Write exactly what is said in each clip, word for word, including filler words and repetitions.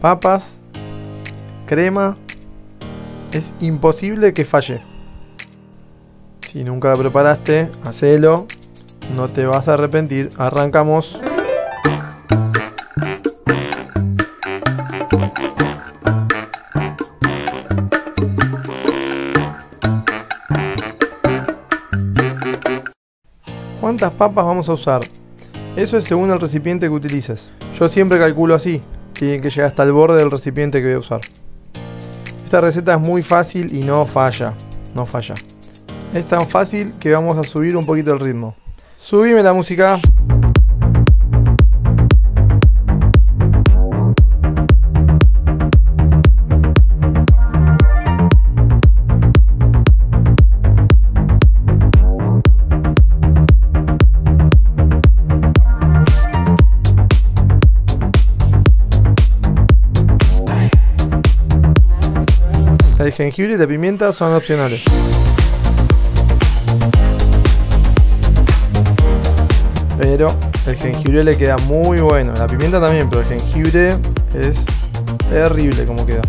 papas, crema. Es imposible que falle. Si nunca la preparaste, hacelo. No te vas a arrepentir. Arrancamos. ¿Cuántas papas vamos a usar? Eso es según el recipiente que utilices. Yo siempre calculo así. Tienen que llegar hasta el borde del recipiente que voy a usar. Esta receta es muy fácil y no falla. No falla. Es tan fácil que vamos a subir un poquito el ritmo. Subime la música. El jengibre y la pimienta son opcionales. Pero el jengibre le queda muy bueno. La pimienta también, pero el jengibre es terrible como queda.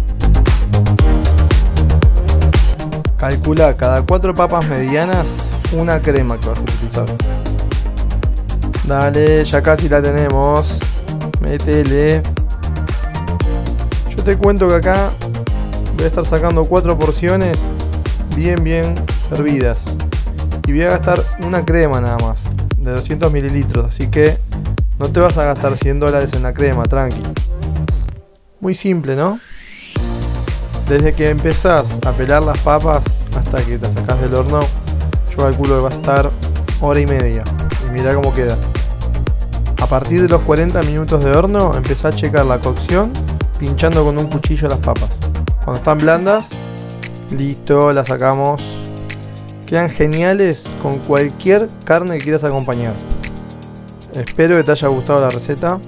Calcula cada cuatro papas medianas una crema que vas a utilizar. Dale, ya casi la tenemos. Métele. Yo te cuento que acá voy a estar sacando cuatro porciones bien bien servidas y voy a gastar una crema nada más de doscientos mililitros, así que no te vas a gastar cien dólares en la crema, tranqui. Muy simple, ¿no? Desde que empezás a pelar las papas hasta que te sacás del horno, yo calculo que va a estar hora y media, y mirá cómo queda. A partir de los cuarenta minutos de horno empezá a checar la cocción pinchando con un cuchillo las papas. Cuando están blandas, listo, las sacamos. Quedan geniales con cualquier carne que quieras acompañar. Espero que te haya gustado la receta.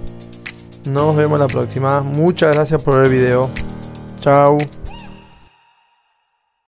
Nos vemos la próxima. Muchas gracias por ver el video. Chao.